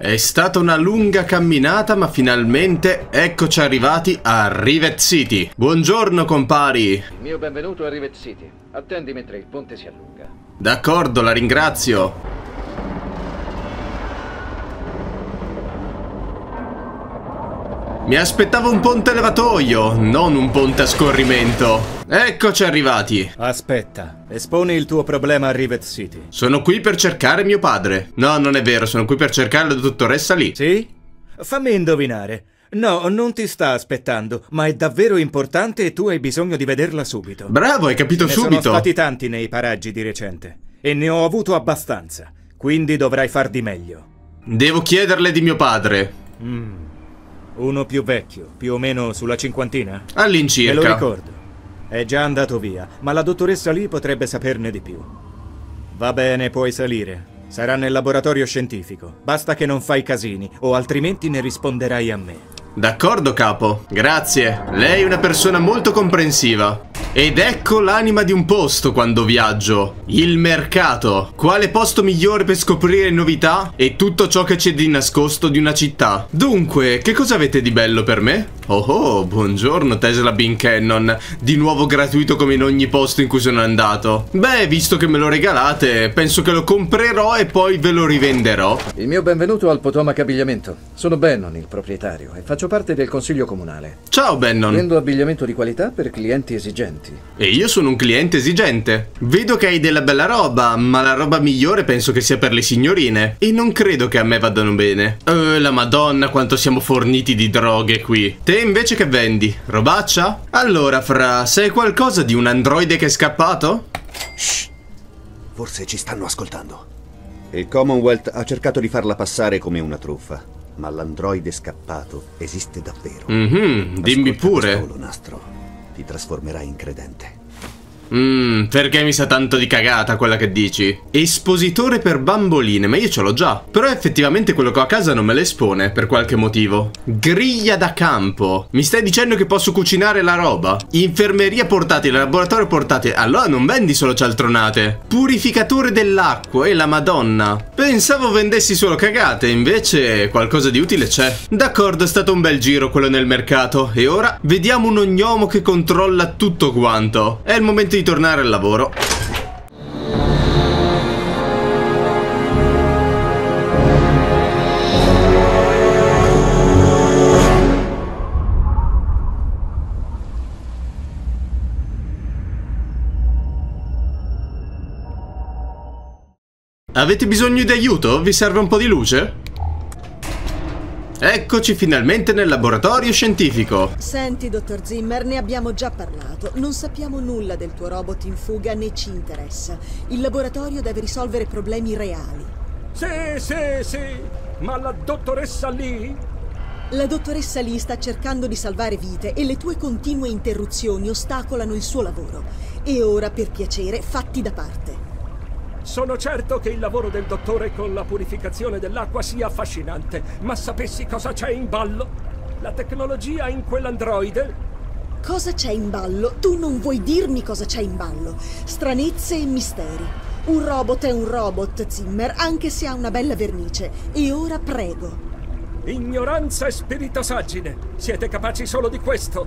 È stata una lunga camminata, ma finalmente eccoci arrivati a Rivet City. Buongiorno, compari. Il mio benvenuto a Rivet City. Attendi mentre il ponte si allunga. D'accordo, la ringrazio. Mi aspettavo un ponte levatoio, non un ponte a scorrimento. Eccoci arrivati. Aspetta, esponi il tuo problema a Rivet City. Sono qui per cercare mio padre. No, non è vero, sono qui per cercare la dottoressa Lee. Sì? Fammi indovinare. No, non ti sta aspettando, ma è davvero importante e tu hai bisogno di vederla subito. Bravo, hai capito subito. Ne sono stati tanti nei paraggi di recente e ne ho avuto abbastanza, quindi dovrai far di meglio. Devo chiederle di mio padre. Uno più vecchio, più o meno sulla cinquantina? All'incirca. Me lo ricordo. È già andato via, ma la dottoressa Lee potrebbe saperne di più. Va bene, puoi salire. Sarà nel laboratorio scientifico. Basta che non fai casini, o altrimenti ne risponderai a me. D'accordo, capo. Grazie. Lei è una persona molto comprensiva. Ed ecco l'anima di un posto quando viaggio. Il mercato. Quale posto migliore per scoprire novità e tutto ciò che c'è di nascosto di una città. Dunque, che cosa avete di bello per me? Oh, buongiorno Tesla Bean Cannon. Di nuovo gratuito come in ogni posto in cui sono andato. Beh, visto che me lo regalate, penso che lo comprerò e poi ve lo rivenderò. Il mio benvenuto al Potomac Abbigliamento. Sono Bannon, il proprietario, e faccio parte del consiglio comunale. Ciao Bannon. Vendo abbigliamento di qualità per clienti esigenti. E io sono un cliente esigente. Vedo che hai della bella roba, ma la roba migliore penso che sia per le signorine. E non credo che a me vadano bene. La madonna quanto siamo forniti di droghe qui. Te invece che vendi? Robaccia? Allora fra, sei qualcosa di un androide che è scappato? Shh. Forse ci stanno ascoltando. Il Commonwealth ha cercato di farla passare come una truffa, ma l'androide scappato esiste davvero. Dimmi pure. Ascolta solo, nastro. Ti trasformerai in credente. Perché mi sa tanto di cagata quella che dici. Espositore per bamboline, ma io ce l'ho già. Però effettivamente quello che ho a casa non me le espone, per qualche motivo. Griglia da campo. Mi stai dicendo che posso cucinare la roba? Infermeria portatile, laboratorio portatile. Allora non vendi solo cialtronate. Purificatore dell'acqua e la madonna. Pensavo vendessi solo cagate, invece qualcosa di utile c'è. D'accordo, è stato un bel giro quello nel mercato. E ora vediamo un ognomo che controlla tutto quanto. È il momento di tornare al lavoro. Avete bisogno di aiuto? Vi serve un po' di luce? Eccoci finalmente nel laboratorio scientifico. Senti, dottor Zimmer, ne abbiamo già parlato. Non sappiamo nulla del tuo robot in fuga né ci interessa. Il laboratorio deve risolvere problemi reali. Sì, ma la dottoressa Lee? La dottoressa Lee sta cercando di salvare vite e le tue continue interruzioni ostacolano il suo lavoro. E ora, per piacere, fatti da parte. Sono certo che il lavoro del dottore con la purificazione dell'acqua sia affascinante, ma sapessi cosa c'è in ballo? La tecnologia in quell'androide? Cosa c'è in ballo? Tu non vuoi dirmi cosa c'è in ballo. Stranezze e misteri. Un robot è un robot, Zimmer, anche se ha una bella vernice. E ora prego. Ignoranza e spiritosaggine. Siete capaci solo di questo.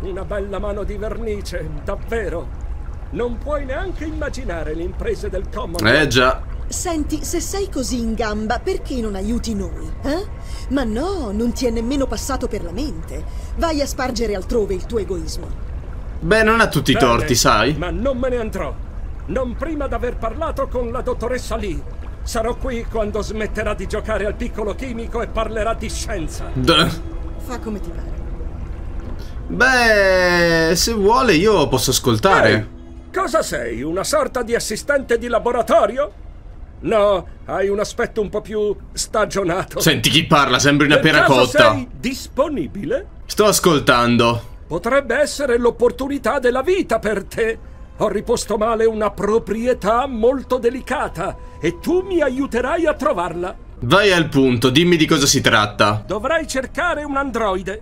Una bella mano di vernice, davvero. Non puoi neanche immaginare le imprese del Commonwealth. Già. Senti, se sei così in gamba, perché non aiuti noi? Ma no, non ti è nemmeno passato per la mente. Vai a spargere altrove il tuo egoismo. Beh, non ha tutti i torti, sai. Ma non me ne andrò. Non prima d'aver parlato con la dottoressa Lee. Sarò qui quando smetterà di giocare al piccolo chimico e parlerà di scienza. Fa come ti pare. Beh, se vuole io posso ascoltare. Cosa sei? Una sorta di assistente di laboratorio? No, hai un aspetto un po' più stagionato. Senti chi parla, sembri una pera cotta. Sei disponibile? Sto ascoltando. Potrebbe essere l'opportunità della vita per te. Ho riposto male una proprietà molto delicata e tu mi aiuterai a trovarla. Vai al punto, dimmi di cosa si tratta. Dovrai cercare un androide.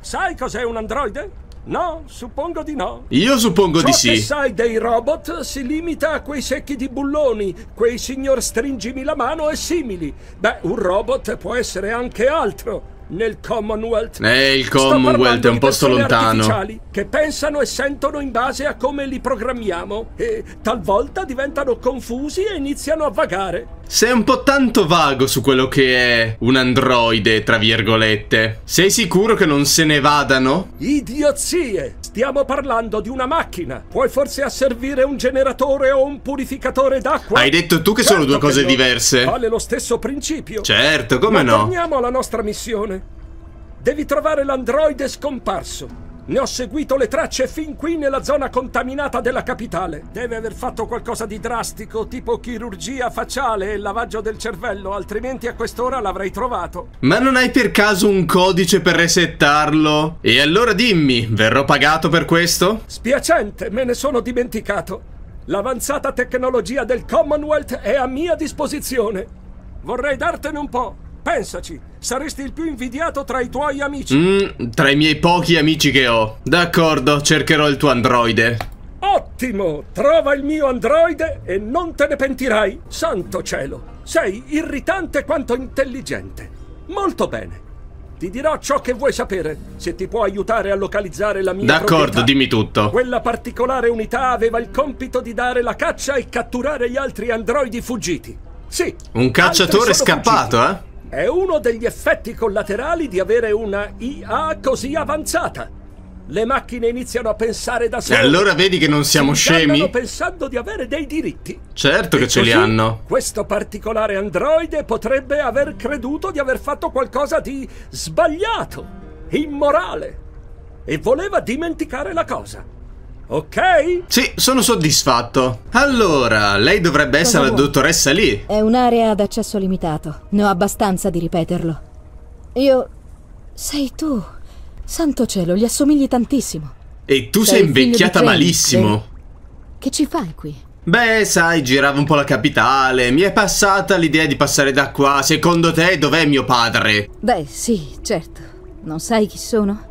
Sai cos'è un androide? No, suppongo di no. Io suppongo di sì. Ciò che sai dei robot si limita a quei secchi di bulloni, quei signor stringimi la mano e simili. Beh, un robot può essere anche altro. Nel Commonwealth. Il Commonwealth è un posto lontano. Che pensano e sentono in base a come li programmiamo e talvolta diventano confusi e iniziano a vagare. Sei un po' tanto vago su quello che è un androide, tra virgolette. Sei sicuro che non se ne vadano? Idiozie! Stiamo parlando di una macchina. Puoi forse asservire un generatore o un purificatore d'acqua? Hai detto tu che certo sono due cose diverse. Vale lo stesso principio. Certo, come no? Torniamo alla nostra missione. Devi trovare l'androide scomparso. Ne ho seguito le tracce fin qui nella zona contaminata della capitale. Deve aver fatto qualcosa di drastico, tipo chirurgia facciale e lavaggio del cervello, altrimenti a quest'ora l'avrei trovato. Ma non hai per caso un codice per resettarlo? E allora dimmi, verrò pagato per questo? Spiacente, me ne sono dimenticato. L'avanzata tecnologia del Commonwealth è a mia disposizione. Vorrei dartene un po'. Pensaci, saresti il più invidiato tra i tuoi amici. Tra i miei pochi amici che ho. D'accordo, cercherò il tuo androide. Ottimo, trova il mio androide e non te ne pentirai. Santo cielo, sei irritante quanto intelligente. Molto bene, ti dirò ciò che vuoi sapere. Se ti può aiutare a localizzare la mia proprietà. D'accordo, dimmi tutto. Quella particolare unità aveva il compito di dare la caccia e catturare gli altri androidi fuggiti. Sì, un cacciatore scappato, fuggiti. È uno degli effetti collaterali di avere una IA così avanzata. Le macchine iniziano a pensare da sole. E allora vedi che non siamo scemi? Stanno pensando di avere dei diritti. Certo che ce li hanno. Questo particolare androide potrebbe aver creduto di aver fatto qualcosa di sbagliato, immorale, e voleva dimenticare la cosa. Ok? Sì, sono soddisfatto. Allora, lei dovrebbe essere la dottoressa Lee. È un'area ad accesso limitato. Ne ho abbastanza di ripeterlo. Io... Sei tu. Santo cielo, gli assomigli tantissimo. E tu sei invecchiata malissimo. Che ci fai qui? Beh, sai, giravo un po' la capitale. Mi è passata l'idea di passare da qua. Secondo te, dov'è mio padre? Beh, sì, certo. Non sai chi sono?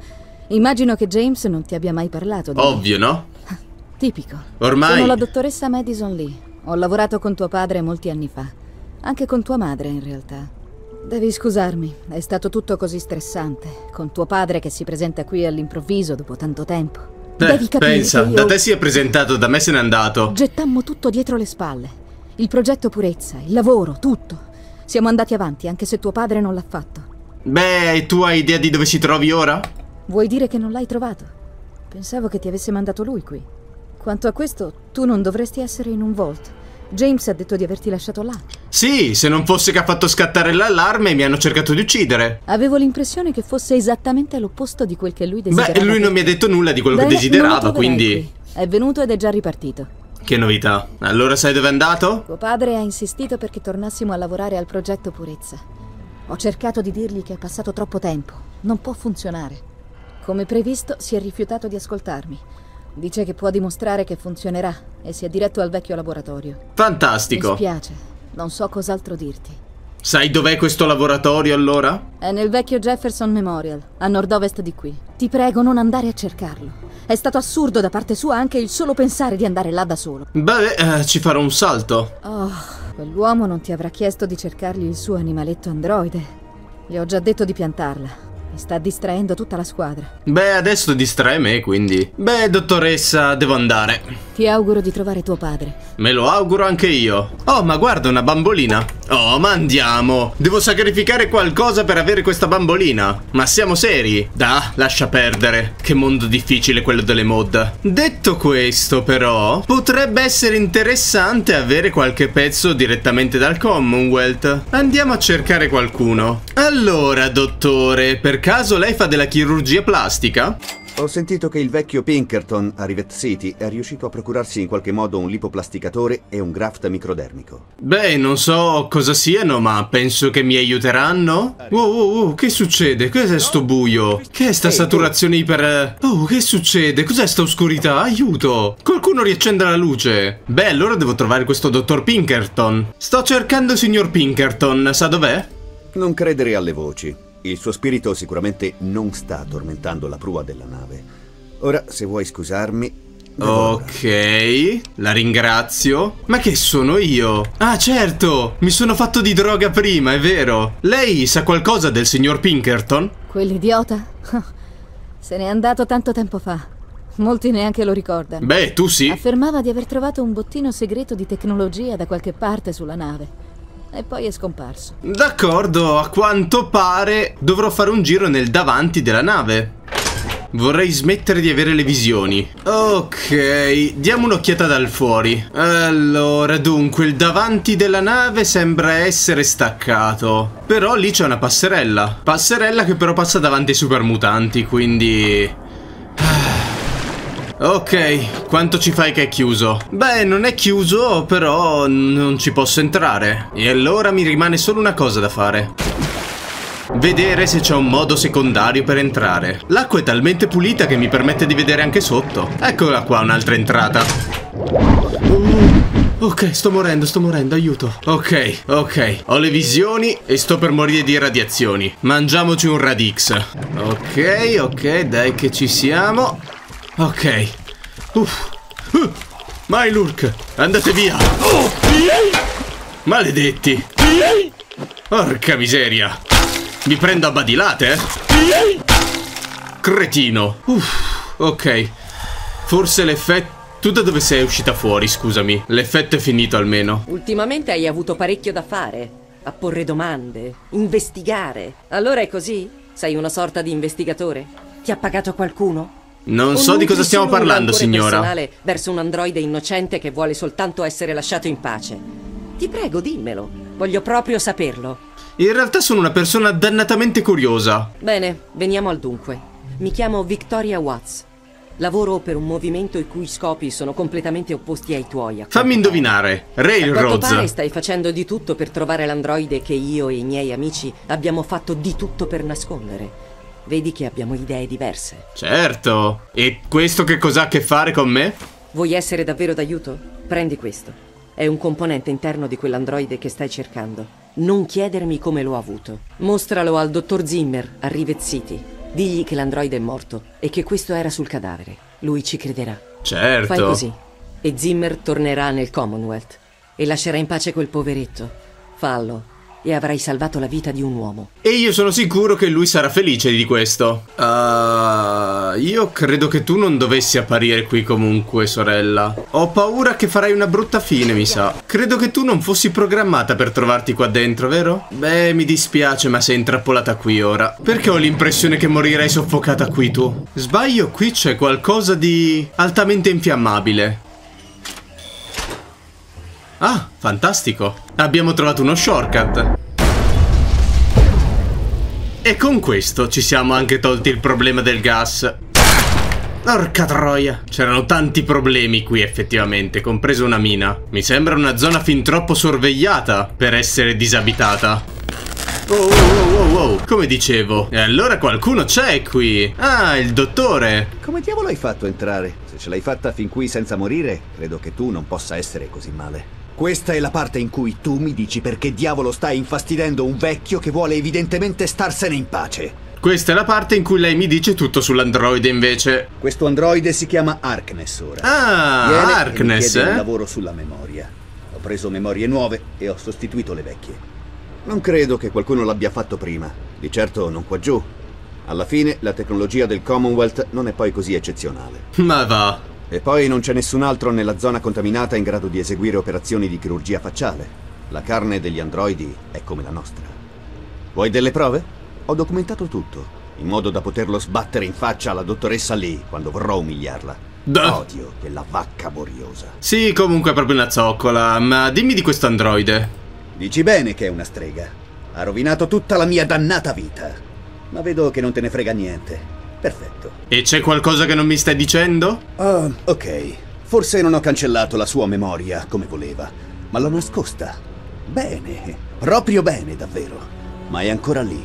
Immagino che James non ti abbia mai parlato di me. Ovvio, no? Tipico. Ormai... Sono la dottoressa Madison Lee. Ho lavorato con tuo padre molti anni fa. Anche con tua madre, in realtà. Devi scusarmi, è stato tutto così stressante. Con tuo padre che si presenta qui all'improvviso dopo tanto tempo. Devi capire. Pensa, da te si è presentato, da me se n'è andato. Gettammo tutto dietro le spalle. Il progetto Purezza, il lavoro, tutto. Siamo andati avanti, anche se tuo padre non l'ha fatto. Beh, tu hai idea di dove ci trovi ora? Vuoi dire che non l'hai trovato? Pensavo che ti avesse mandato lui qui. Quanto a questo, tu non dovresti essere in un vault. James ha detto di averti lasciato là. Sì, se non fosse che ha fatto scattare l'allarme e mi hanno cercato di uccidere. Avevo l'impressione che fosse esattamente l'opposto di quel che lui desiderava. Beh, lui non mi ha detto nulla di quello che desiderava, quindi... Qui. È venuto ed è già ripartito. Che novità. Allora sai dove è andato? Tuo padre ha insistito perché tornassimo a lavorare al progetto Purezza. Ho cercato di dirgli che è passato troppo tempo. Non può funzionare. Come previsto, si è rifiutato di ascoltarmi. Dice che può dimostrare che funzionerà e si è diretto al vecchio laboratorio. Fantastico. Mi spiace, non so cos'altro dirti. Sai dov'è questo laboratorio allora? È nel vecchio Jefferson Memorial, a nord-ovest di qui. Ti prego, non andare a cercarlo. È stato assurdo da parte sua anche il solo pensare di andare là da solo. Beh, ci farò un salto. Oh, quell'uomo non ti avrà chiesto di cercargli il suo animaletto androide. Gli ho già detto di piantarla. Sta distraendo tutta la squadra. Beh, adesso distrae me, quindi. Beh, dottoressa, devo andare. Ti auguro di trovare tuo padre. Me lo auguro anche io. Oh, ma guarda, una bambolina. Oh, ma andiamo. Devo sacrificare qualcosa per avere questa bambolina. Ma siamo seri? Lascia perdere. Che mondo difficile quello delle mod. Detto questo, però, potrebbe essere interessante avere qualche pezzo direttamente dal Commonwealth. Andiamo a cercare qualcuno. Allora, dottore, perché caso lei fa della chirurgia plastica? Ho sentito che il vecchio Pinkerton a Rivet City è riuscito a procurarsi in qualche modo un lipoplasticatore e un graft microdermico. Beh, non so cosa siano, ma penso che mi aiuteranno. Wow, che succede? Cos'è sto buio? Che è sta saturazione iper... Oh, che succede? Cos'è sta oscurità? Aiuto! Qualcuno riaccenda la luce. Beh, allora devo trovare questo dottor Pinkerton. Sto cercando il signor Pinkerton, sa dov'è? Non credere alle voci. Il suo spirito sicuramente non sta tormentando la prua della nave. Ora, se vuoi scusarmi... Ok, la ringrazio. Ma che sono io? Ah certo, mi sono fatto di droga prima, è vero. Lei sa qualcosa del signor Pinkerton? Quell'idiota? Se n'è andato tanto tempo fa. Molti neanche lo ricordano. Beh, tu sì. Affermava di aver trovato un bottino segreto di tecnologia da qualche parte sulla nave. E poi è scomparso. D'accordo, a quanto pare dovrò fare un giro nel davanti della nave. Vorrei smettere di avere le visioni. Ok, diamo un'occhiata dal fuori. Allora, dunque, il davanti della nave sembra essere staccato. Però lì c'è una passerella. Passerella che però passa davanti ai supermutanti, quindi... Ok, quanto ci fai che è chiuso? Beh, non è chiuso, però non ci posso entrare. E allora mi rimane solo una cosa da fare. Vedere se c'è un modo secondario per entrare. L'acqua è talmente pulita che mi permette di vedere anche sotto. Eccola qua, un'altra entrata. Ok, sto morendo, aiuto. Ok, ho le visioni e sto per morire di radiazioni. Mangiamoci un Radix. Ok, dai che ci siamo. Ok. My Lurk, andate via. Maledetti. Porca miseria. Mi prendo a badilate, eh? Cretino. Ok. Forse l'effetto... Tu da dove sei uscita fuori, scusami? L'effetto è finito almeno. Ultimamente hai avuto parecchio da fare. A porre domande, investigare. Allora è così? Sei una sorta di investigatore? Ti ha pagato qualcuno? Non so di cosa stiamo parlando, signora. Un amore personale verso un androide innocente che vuole soltanto essere lasciato in pace. Ti prego, dimmelo. Voglio proprio saperlo. In realtà sono una persona dannatamente curiosa. Bene, veniamo al dunque. Mi chiamo Victoria Watts. Lavoro per un movimento i cui scopi sono completamente opposti ai tuoi. Fammi indovinare, Railroads. A quanto pare stai facendo di tutto per trovare l'androide che io e i miei amici abbiamo fatto di tutto per nascondere. Vedi che abbiamo idee diverse. Certo. E questo che cos'ha a che fare con me? Vuoi essere davvero d'aiuto? Prendi questo. È un componente interno di quell'androide che stai cercando. Non chiedermi come l'ho avuto. Mostralo al dottor Zimmer a Rivet City. Digli che l'androide è morto e che questo era sul cadavere. Lui ci crederà. Certo. Fai così e Zimmer tornerà nel Commonwealth e lascerà in pace quel poveretto. Fallo e avrai salvato la vita di un uomo. E io sono sicuro che lui sarà felice di questo. Io credo che tu non dovessi apparire qui comunque, sorella. Ho paura che farai una brutta fine, mi sa. Credo che tu non fossi programmata per trovarti qua dentro, vero? Beh, mi dispiace, ma sei intrappolata qui ora. Perché ho l'impressione che morirai soffocata qui tu? Sbaglio, qui c'è qualcosa di altamente infiammabile. Ah, fantastico. Abbiamo trovato uno shortcut. E con questo ci siamo anche tolti il problema del gas. Porca troia. C'erano tanti problemi qui effettivamente, compreso una mina. Mi sembra una zona fin troppo sorvegliata per essere disabitata. Oh. Come dicevo. E allora qualcuno c'è qui. Ah, il dottore. Come diavolo hai fatto a entrare? Se ce l'hai fatta fin qui senza morire, credo che tu non possa essere così male. Questa è la parte in cui tu mi dici perché diavolo stai infastidendo un vecchio che vuole evidentemente starsene in pace. Questa è la parte in cui lei mi dice tutto sull'androide invece. Questo androide si chiama Arkness ora. Ah, Arkness, mi chiede un lavoro sulla memoria. Ho preso memorie nuove e ho sostituito le vecchie. Non credo che qualcuno l'abbia fatto prima. Di certo non qua giù. Alla fine la tecnologia del Commonwealth non è poi così eccezionale. Ma va. E poi non c'è nessun altro nella zona contaminata in grado di eseguire operazioni di chirurgia facciale. La carne degli androidi è come la nostra. Vuoi delle prove? Ho documentato tutto, in modo da poterlo sbattere in faccia alla dottoressa Lee quando vorrò umiliarla. Odio quella vacca boriosa. Sì, comunque è proprio una zoccola, ma dimmi di questo androide. Dici bene che è una strega. Ha rovinato tutta la mia dannata vita. Ma vedo che non te ne frega niente. Perfetto. E c'è qualcosa che non mi stai dicendo? Ok. Forse non ho cancellato la sua memoria come voleva, ma l'ho nascosta. Bene. Proprio bene, davvero. Ma è ancora lì.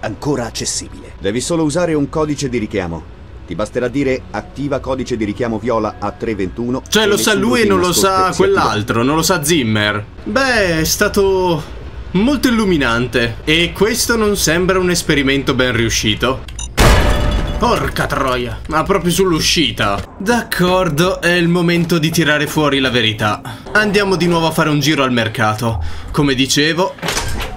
Ancora accessibile. Devi solo usare un codice di richiamo. Ti basterà dire attiva codice di richiamo viola A321. Cioè lo sa lui e non lo sa quell'altro, non lo sa Zimmer. Beh, è stato molto illuminante. E questo non sembra un esperimento ben riuscito. Porca troia, ma proprio sull'uscita. D'accordo, è il momento di tirare fuori la verità. Andiamo di nuovo a fare un giro al mercato. Come dicevo,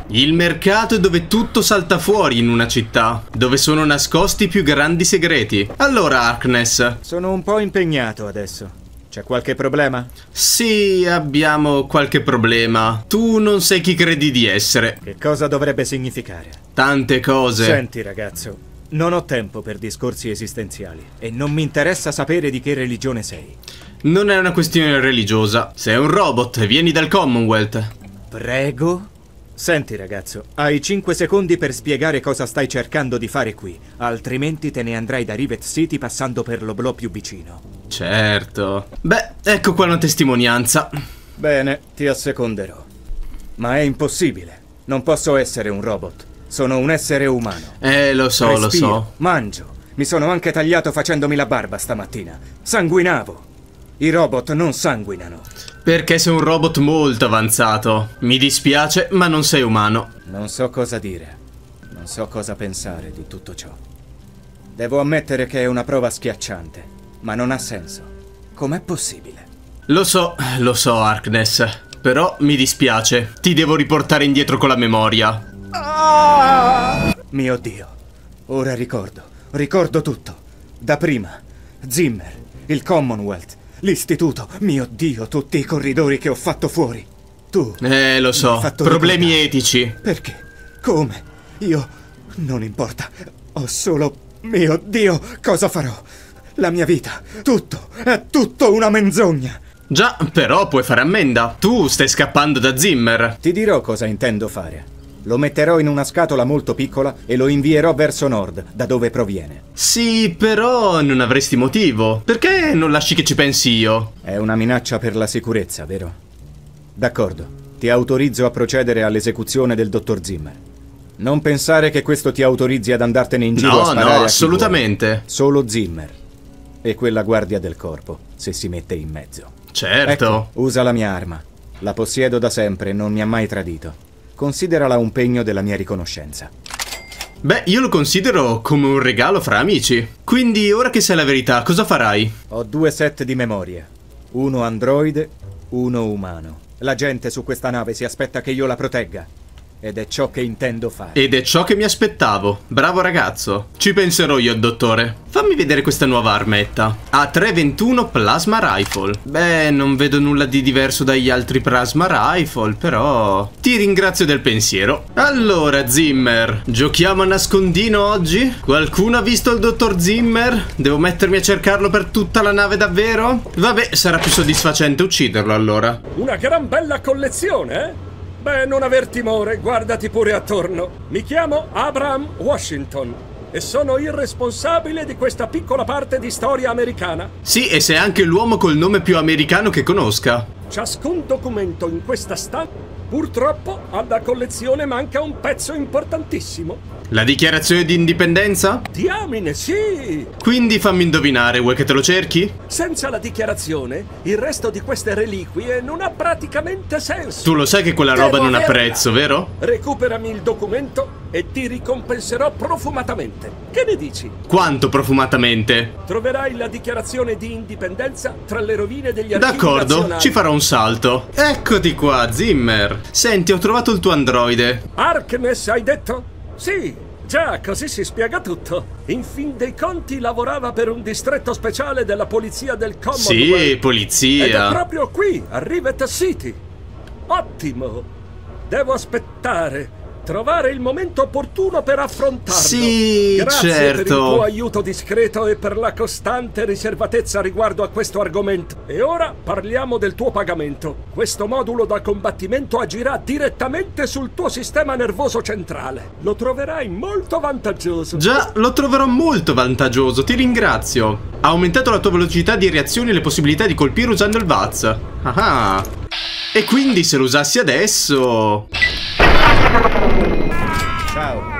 il mercato è dove tutto salta fuori in una città, dove sono nascosti i più grandi segreti. Allora, Arkness, sono un po' impegnato adesso. C'è qualche problema? Sì, abbiamo qualche problema. Tu non sei chi credi di essere. Che cosa dovrebbe significare? Tante cose. Senti, ragazzo, non ho tempo per discorsi esistenziali e non mi interessa sapere di che religione sei. Non è una questione religiosa. Sei un robot e vieni dal Commonwealth. Prego? Senti, ragazzo, hai 5 secondi per spiegare cosa stai cercando di fare qui, altrimenti te ne andrai da Rivet City passando per l'oblò più vicino. Certo. Beh, ecco qua una testimonianza. Bene, ti asseconderò. Ma è impossibile. Non posso essere un robot. Sono un essere umano. Lo so, respiro, lo so. Mangio. Mi sono anche tagliato facendomi la barba stamattina. Sanguinavo. I robot non sanguinano. Perché sei un robot molto avanzato. Mi dispiace, ma non sei umano. Non so cosa dire. Non so cosa pensare di tutto ciò. Devo ammettere che è una prova schiacciante, ma non ha senso. Com'è possibile? Lo so, Arkness. Però mi dispiace. Ti devo riportare indietro con la memoria. Ah! Mio Dio. Ora ricordo. Ricordo tutto. Da prima. Zimmer. Il Commonwealth. L'istituto, mio Dio, tutti i corridori che ho fatto fuori. Tu... lo so, problemi etici. Perché? Come? Io... non importa. Ho solo... mio Dio, cosa farò? La mia vita, tutto, è tutto una menzogna. Già, però puoi fare ammenda. Tu stai scappando da Zimmer. Ti dirò cosa intendo fare. Lo metterò in una scatola molto piccola e lo invierò verso nord, da dove proviene. Sì, però non avresti motivo. Perché non lasci che ci pensi io? È una minaccia per la sicurezza, vero? D'accordo. Ti autorizzo a procedere all'esecuzione del dottor Zimmer. Non pensare che questo ti autorizzi ad andartene in giro a sparare a chi vuole. No, assolutamente. Solo Zimmer. E quella guardia del corpo, se si mette in mezzo. Certo. Ecco, usa la mia arma. La possiedo da sempre e non mi ha mai tradito. Considerala un pegno della mia riconoscenza. Beh, io lo considero come un regalo fra amici. Quindi, ora che sai la verità, cosa farai? Ho 2 set di memorie. Uno androide, uno umano. La gente su questa nave si aspetta che io la protegga. Ed è ciò che intendo fare. Ed è ciò che mi aspettavo. Bravo ragazzo. Ci penserò io, dottore. Fammi vedere questa nuova armetta. A321 Plasma Rifle. Beh, non vedo nulla di diverso dagli altri Plasma Rifle, però... ti ringrazio del pensiero. Allora, Zimmer, giochiamo a nascondino oggi? Qualcuno ha visto il dottor Zimmer? Devo mettermi a cercarlo per tutta la nave davvero? Vabbè, sarà più soddisfacente ucciderlo allora. Una gran bella collezione, eh? Beh, non aver timore, guardati pure attorno. Mi chiamo Abraham Washington e sono il responsabile di questa piccola parte di storia americana. Sì, e sei anche l'uomo col nome più americano che conosca. Ciascun documento in questa sta, purtroppo, alla collezione manca un pezzo importantissimo. La dichiarazione di indipendenza? Diamine, sì! Quindi fammi indovinare, vuoi che te lo cerchi? Senza la dichiarazione, il resto di queste reliquie non ha praticamente senso. Tu lo sai che quella roba non ha prezzo, vero? Recuperami il documento e ti ricompenserò profumatamente. Che ne dici? Quanto profumatamente? Troverai la dichiarazione di indipendenza tra le rovine degli archivi nazionali. D'accordo, ci farò un salto. Eccoti qua, Zimmer. Senti, ho trovato il tuo androide. Arkness, hai detto? Sì, già, così si spiega tutto. In fin dei conti lavorava per un distretto speciale della polizia del Commonwealth. Sì, polizia. Ed è proprio qui, a Rivet City. Ottimo. Devo aspettare, trovare il momento opportuno per affrontarlo. Sì, grazie, certo. Grazie per il tuo aiuto discreto e per la costante riservatezza riguardo a questo argomento. E ora parliamo del tuo pagamento. Questo modulo da combattimento agirà direttamente sul tuo sistema nervoso centrale. Lo troverai molto vantaggioso. Già, lo troverò molto vantaggioso, ti ringrazio. Ha aumentato la tua velocità di reazione e le possibilità di colpire usando il VATS. Ah, e quindi se lo usassi adesso... ciao.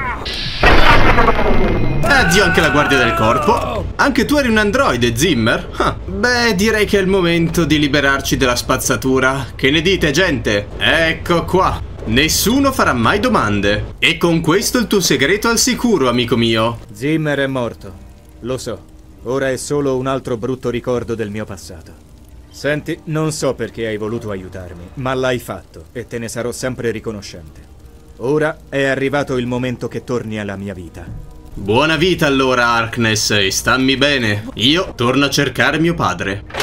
Addio anche la guardia del corpo. Anche tu eri un androide, Zimmer? Beh, direi che è il momento di liberarci della spazzatura. Che ne dite, gente? Ecco qua. Nessuno farà mai domande. E con questo il tuo segreto al sicuro, amico mio. Zimmer è morto. Lo so. Ora è solo un altro brutto ricordo del mio passato. Senti, non so perché hai voluto aiutarmi, ma l'hai fatto e te ne sarò sempre riconoscente. Ora è arrivato il momento che torni alla mia vita. Buona vita allora, Arkness, e stammi bene. Io torno a cercare mio padre.